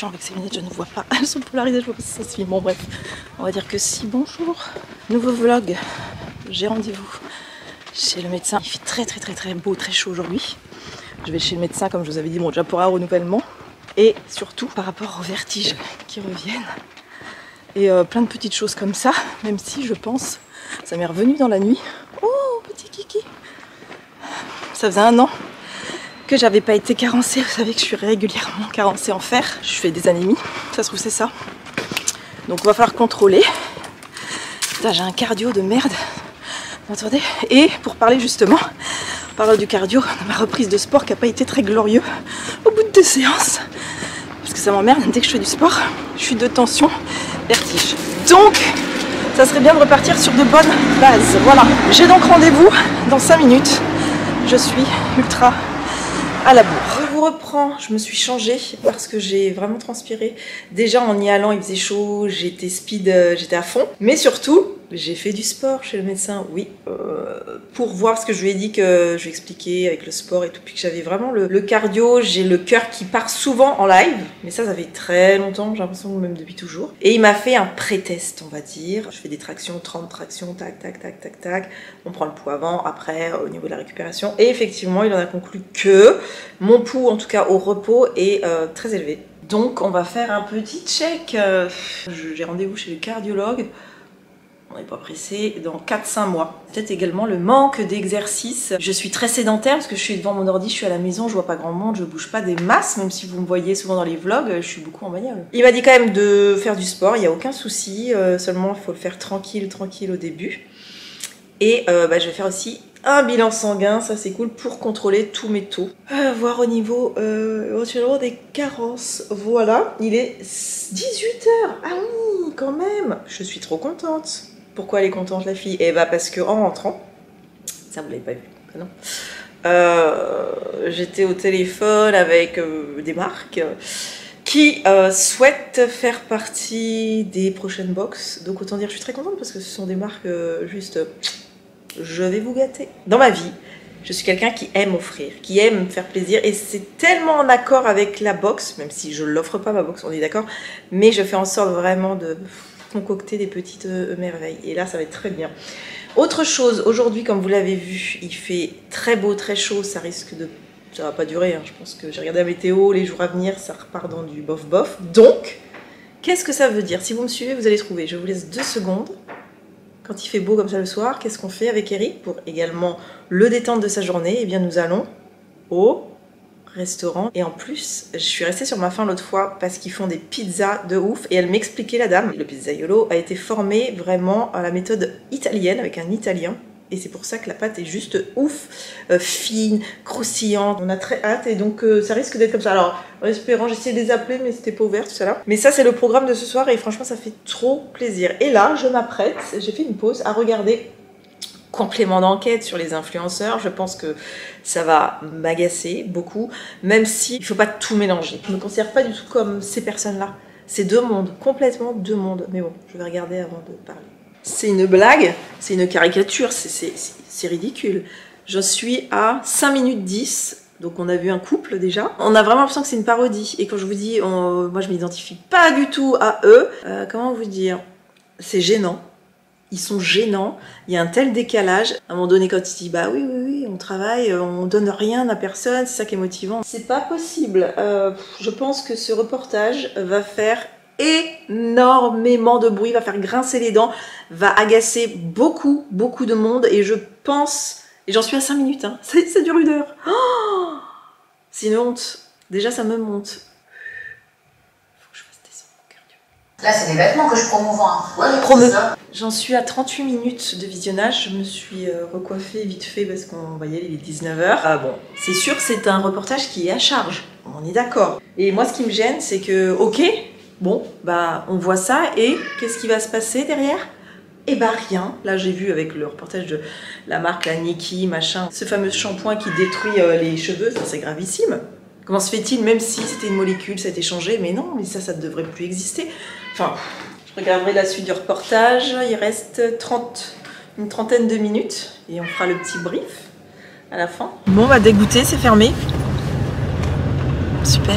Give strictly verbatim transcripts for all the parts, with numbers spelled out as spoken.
chiant avec ces lunettes, je ne vois pas. Elles sont polarisées, je vois pas si ça se filme. Bon bref, on va dire que si. Bonjour, nouveau vlog. J'ai rendez-vous chez le médecin. Il fait très très très très beau, très chaud aujourd'hui. Je vais chez le médecin, comme je vous avais dit, bon déjà pour un renouvellement. Et surtout par rapport aux vertiges qui reviennent. Et euh, plein de petites choses comme ça, même si je pense, ça m'est revenu dans la nuit. Oh, petit kiki. Ça faisait un an que j'avais pas été carencée. Vous savez que je suis régulièrement carencée en fer. Je fais des anémies, ça se trouve c'est ça. Donc on va falloir contrôler. Putain, j'ai un cardio de merde. Vous entendez? Et pour parler justement, on parle du cardio, de ma reprise de sport qui n'a pas été très glorieuse au bout de deux séances. Parce que ça m'emmerde, dès que je fais du sport, je suis de tension, vertige. Donc, ça serait bien de repartir sur de bonnes bases. Voilà. J'ai donc rendez-vous dans cinq minutes. Je suis ultra à la bourre. Je vous reprends, je me suis changée parce que j'ai vraiment transpiré. Déjà en y allant, il faisait chaud, j'étais speed, j'étais à fond. Mais surtout, j'ai fait du sport chez le médecin, oui, euh, pour voir ce que je lui ai dit, que je lui ai expliqué avec le sport et tout. Puis que j'avais vraiment le, le cardio, j'ai le cœur qui part souvent en live. Mais ça, ça fait très longtemps, j'ai l'impression même depuis toujours. Et il m'a fait un pré-test, on va dire. Je fais des tractions, trente tractions, tac, tac, tac, tac, tac. On prend le poids avant, après, au niveau de la récupération. Et effectivement, il en a conclu que mon pouls, en tout cas au repos, est euh, très élevé. Donc, on va faire un petit check. Euh, j'ai rendez-vous chez le cardiologue. On n'est pas pressé, dans quatre à cinq mois. Peut-être également le manque d'exercice. Je suis très sédentaire parce que je suis devant mon ordi, je suis à la maison, je vois pas grand monde, je bouge pas des masses, même si vous me voyez souvent dans les vlogs, je suis beaucoup en bagnole. Il m'a dit quand même de faire du sport, il n'y a aucun souci, euh, seulement il faut le faire tranquille, tranquille au début. Et euh, bah, je vais faire aussi un bilan sanguin, ça c'est cool, pour contrôler tous mes taux. Euh, voir au niveau euh, éventuellement des carences. Voilà, il est dix-huit heures. Ah oui, quand même. Je suis trop contente. Pourquoi elle est contente la fille? Eh bah parce que en rentrant, ça vous l'avez pas vu, ah non. Euh, j'étais au téléphone avec euh, des marques euh, qui euh, souhaitent faire partie des prochaines box. Donc autant dire je suis très contente parce que ce sont des marques euh, juste, euh, je vais vous gâter. Dans ma vie, je suis quelqu'un qui aime offrir, qui aime faire plaisir et c'est tellement en accord avec la box, même si je l'offre pas ma box, on est d'accord, mais je fais en sorte vraiment de concocter des petites euh, merveilles et là ça va être très bien. Autre chose, aujourd'hui comme vous l'avez vu, il fait très beau, très chaud, ça risque de... ça va pas durer, hein. Je pense que j'ai regardé la météo, les jours à venir ça repart dans du bof bof. Donc, qu'est-ce que ça veut dire? Si vous me suivez, vous allez trouver. Je vous laisse deux secondes. Quand il fait beau comme ça le soir, qu'est-ce qu'on fait avec Eric pour également le détendre de sa journée? Eh bien nous allons au restaurant. Et en plus, je suis restée sur ma faim l'autre fois parce qu'ils font des pizzas de ouf et elle m'expliquait, la dame, le pizzaiolo a été formé vraiment à la méthode italienne avec un italien et c'est pour ça que la pâte est juste ouf, euh, fine, croustillante, on a très hâte et donc euh, ça risque d'être comme ça. Alors en espérant, j'essayais de les appeler mais c'était pas ouvert tout ça là. Mais ça c'est le programme de ce soir et franchement ça fait trop plaisir. Et là je m'apprête, j'ai fait une pause à regarder Complément d'enquête sur les influenceurs, je pense que ça va m'agacer beaucoup, même si il faut pas tout mélanger. Je me considère pas du tout comme ces personnes-là. C'est deux mondes, complètement deux mondes. Mais bon, je vais regarder avant de parler. C'est une blague, c'est une caricature, c'est ridicule. J'en suis à cinq minutes dix. Donc on a vu un couple déjà. On a vraiment l'impression que c'est une parodie. Et quand je vous dis, on, moi je m'identifie pas du tout à eux. Euh, comment vous dire? C'est gênant. Ils sont gênants, il y a un tel décalage. À un moment donné, quand ils disent « bah oui, oui, oui, on travaille, on donne rien à personne, c'est ça qui est motivant ». C'est pas possible. Euh, je pense que ce reportage va faire énormément de bruit, va faire grincer les dents, va agacer beaucoup, beaucoup de monde. Et je pense, et j'en suis à cinq minutes, hein. ça, ça dure une heure. Oh, c'est une honte. Déjà, ça me monte. Là, c'est des vêtements que je promouve. Hein. Ouais, Promeu... J'en suis à trente-huit minutes de visionnage. Je me suis euh, recoiffée vite fait parce qu'on va y aller, il est dix-neuf heures. Ah bon, c'est sûr que c'est un reportage qui est à charge. On est d'accord. Et moi, ce qui me gêne, c'est que, ok, bon, bah, on voit ça et qu'est-ce qui va se passer derrière? Eh bah, rien. Là, j'ai vu avec le reportage de la marque, la Nike, machin, ce fameux shampoing qui détruit euh, les cheveux. Ça, c'est gravissime. Comment se fait-il, même si c'était une molécule, ça a été changé, mais non, mais ça, ça ne devrait plus exister. Enfin, je regarderai la suite du reportage, il reste trente, une trentaine de minutes, et on fera le petit brief à la fin. Bon, on va dégoûter, c'est fermé. Super,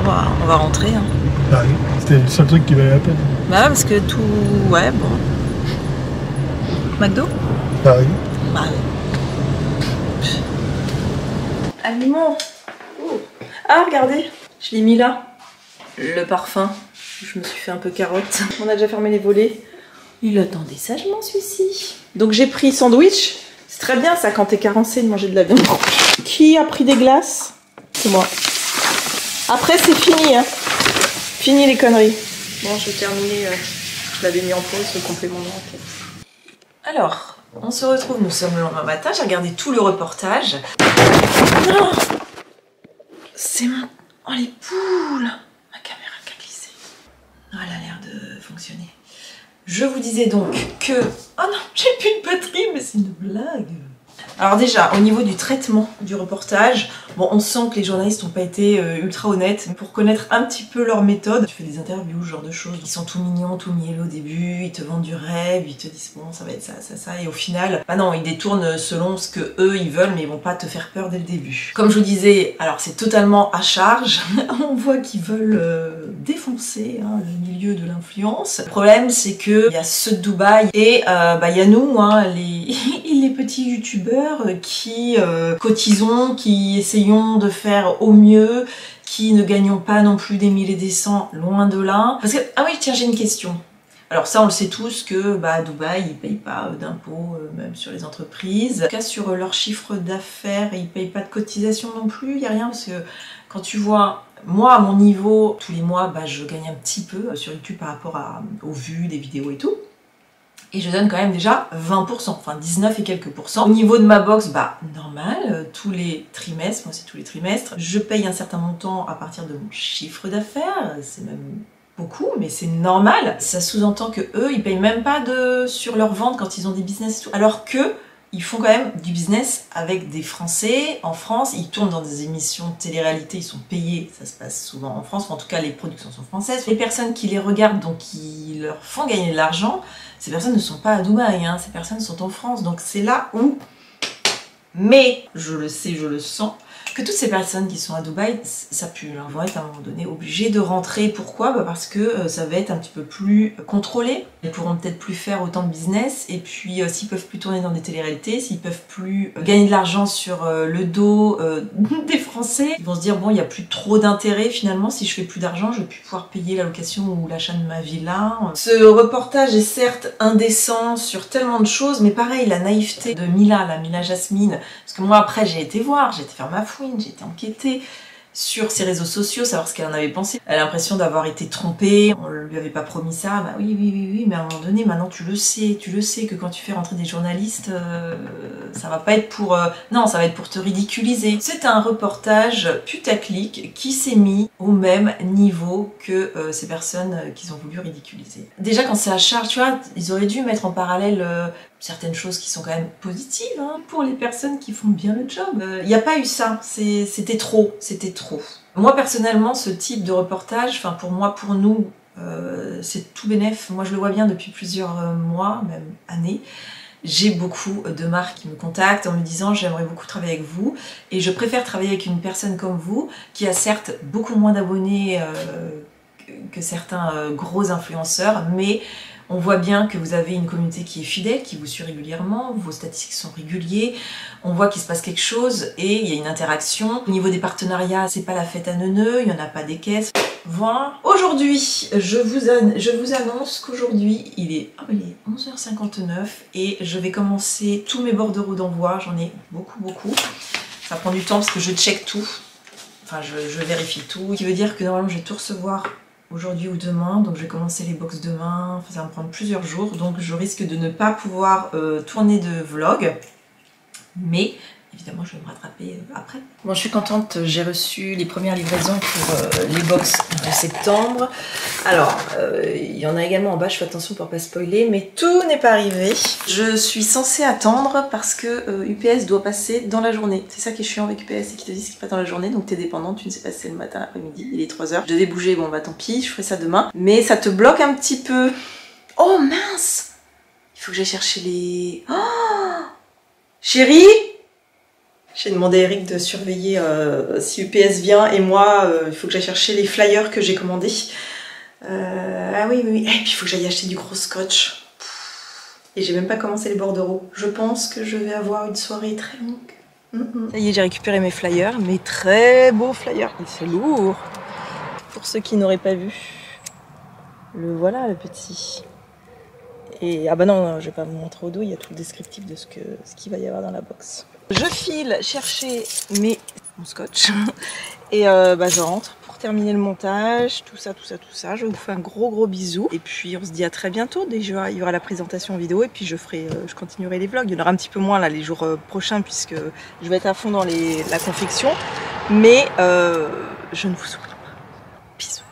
on va, on va rentrer. Hein. Bah oui, c'était le seul truc qui valait la peine. Bah ouais, parce que tout... Ouais, bon... McDo ? Bah oui. Bah oui. Aliment. Oh. Ah, regardez, je l'ai mis là. Le parfum. Je me suis fait un peu carotte. On a déjà fermé les volets. Il attendait sagement celui-ci. Donc j'ai pris sandwich. C'est très bien ça quand t'es carencé de manger de la viande. Qui a pris des glaces? C'est moi. Après c'est fini. Hein. Fini les conneries. Bon, je vais terminer. Euh, je l'avais mis en pause le complément d'enquête. Alors, on se retrouve. Nous sommes le lendemain matin. J'ai regardé tout le reportage. Oh, c'est mon... Oh les poules! Ma caméra qui a glissé. Oh, elle a l'air de fonctionner. Je vous disais donc que... Oh non, j'ai plus de batterie, mais c'est une blague. Alors déjà, au niveau du traitement du reportage, bon, on sent que les journalistes n'ont pas été euh, ultra honnêtes. Pour connaître un petit peu leur méthode, tu fais des interviews, ce genre de choses. Ils sont tout mignons, tout mielleux au début, ils te vendent du rêve, ils te disent bon, ça va être ça, ça, ça. Et au final, bah non, ils détournent selon ce que eux ils veulent, mais ils vont pas te faire peur dès le début. Comme je vous disais, alors c'est totalement à charge. On voit qu'ils veulent euh, défoncer hein, le milieu de l'influence. Le problème, c'est que il y a ceux de Dubaï et euh, bah il y a nous, hein, les les petits youtubeurs. Qui euh, cotisons, qui essayons de faire au mieux, qui ne gagnons pas non plus des mille et des cents, loin de là. Parce que, ah oui, tiens, j'ai une question. Alors ça, on le sait tous que bah, à Dubaï, ils payent pas d'impôts, euh, même sur les entreprises. En tout cas, sur euh, leur chiffre d'affaires, ils payent pas de cotisation non plus, il n'y a rien, parce que quand tu vois... Moi, à mon niveau, tous les mois, bah, je gagne un petit peu sur YouTube par rapport à, aux vues des vidéos et tout. Et je donne quand même déjà vingt pour cent, enfin dix-neuf et quelques pourcents. Au niveau de ma box, bah normal, tous les trimestres, moi c'est tous les trimestres, je paye un certain montant à partir de mon chiffre d'affaires, c'est même beaucoup, mais c'est normal. Ça sous-entend que eux, ils payent même pas de sur leur vente quand ils ont des business et tout, alors que ils font quand même du business avec des Français en France, ils tournent dans des émissions de télé-réalité, ils sont payés, ça se passe souvent en France, en tout cas les productions sont françaises. Les personnes qui les regardent, donc qui leur font gagner de l'argent, ces personnes ne sont pas à Dubaï, hein. Ces personnes sont en France, donc c'est là où... Mais, je le sais, je le sens, que toutes ces personnes qui sont à Dubaï, ça pue, hein, vont être à un moment donné obligées de rentrer. Pourquoi? Bah parce que euh, ça va être un petit peu plus contrôlé. Ils pourront peut-être plus faire autant de business, et puis euh, s'ils peuvent plus tourner dans des téléréalités, s'ils peuvent plus euh, gagner de l'argent sur euh, le dos euh, des Français, ils vont se dire bon, il n'y a plus trop d'intérêt finalement, si je fais plus d'argent, je vais plus pouvoir payer la location ou l'achat de ma villa. Ce reportage est certes indécent sur tellement de choses, mais pareil, la naïveté de Milla, la Milla Jasmine, parce que moi après j'ai été voir, j'ai été faire ma fouine, j'ai été enquêtée sur ses réseaux sociaux, savoir ce qu'elle en avait pensé. Elle a l'impression d'avoir été trompée, on lui avait pas promis ça, bah oui, oui, oui, oui, mais à un moment donné, maintenant tu le sais, tu le sais que quand tu fais rentrer des journalistes, euh, ça va pas être pour... Euh, non, ça va être pour te ridiculiser. C'est un reportage putaclic qui s'est mis au même niveau que euh, ces personnes qu'ils ont voulu ridiculiser. Déjà, quand c'est à charge, tu vois, ils auraient dû mettre en parallèle... Euh, certaines choses qui sont quand même positives hein, pour les personnes qui font bien le job. Il n'y a pas eu ça, c'était trop, c'était trop. Moi personnellement, ce type de reportage, enfin pour moi, pour nous, euh, c'est tout bénef. Moi je le vois bien depuis plusieurs mois, même années. J'ai beaucoup de marques qui me contactent en me disant « j'aimerais beaucoup travailler avec vous » et je préfère travailler avec une personne comme vous, qui a certes beaucoup moins d'abonnés euh, que certains euh, gros influenceurs, mais on voit bien que vous avez une communauté qui est fidèle, qui vous suit régulièrement, vos statistiques sont réguliers, on voit qu'il se passe quelque chose et il y a une interaction. Au niveau des partenariats, c'est pas la fête à neuneu, il n'y en a pas des caisses. Voilà. Aujourd'hui, je vous, an... je vous annonce qu'aujourd'hui, il est... Oh, il est onze heures cinquante-neuf et je vais commencer tous mes bordereaux d'envoi, j'en ai beaucoup, beaucoup. Ça prend du temps parce que je check tout, enfin je, je vérifie tout, ce qui veut dire que normalement je vais tout recevoir aujourd'hui ou demain, donc je vais commencer les box demain, enfin, ça va me prendre plusieurs jours, donc je risque de ne pas pouvoir euh, tourner de vlog, mais évidemment je vais me rattraper après. Bon, je suis contente, j'ai reçu les premières livraisons pour euh, les box de septembre. Alors, euh, il y en a également en bas, je fais attention pour pas spoiler, mais tout n'est pas arrivé. Je suis censée attendre parce que euh, U P S doit passer dans la journée. C'est ça qui est chiant avec U P S, c'est qu'ils te disent qu'ils passent dans la journée, donc t'es dépendant, tu ne sais pas si c'est le matin, l'après-midi, il est trois heures. Je devais bouger, bon bah tant pis, je ferai ça demain. Mais ça te bloque un petit peu. Oh mince! Il faut que j'aille chercher les... Oh chérie! J'ai demandé à Eric de surveiller euh, si U P S vient, et moi, euh, il faut que j'aille chercher les flyers que j'ai commandés. Euh, ah oui, oui, oui. Et puis il faut que j'aille acheter du gros scotch. Et j'ai même pas commencé les bordereaux. Je pense que je vais avoir une soirée très longue. Mm-hmm. Ça y est, j'ai récupéré mes flyers, mes très beaux flyers. Ils sont lourds. Pour ceux qui n'auraient pas vu, le voilà, le petit. Et ah bah non, non je vais pas vous montrer au dos, il y a tout le descriptif de ce que ce qu'il va y avoir dans la box. Je file chercher mes mon scotch et euh, bah je rentre pour terminer le montage, tout ça, tout ça, tout ça. Je vous fais un gros gros bisou et puis on se dit à très bientôt. Déjà, il y aura la présentation vidéo et puis je ferai, euh, je continuerai les vlogs. Il y en aura un petit peu moins là les jours prochains puisque je vais être à fond dans les, la confection, mais euh, je ne vous oublie pas. Bisous.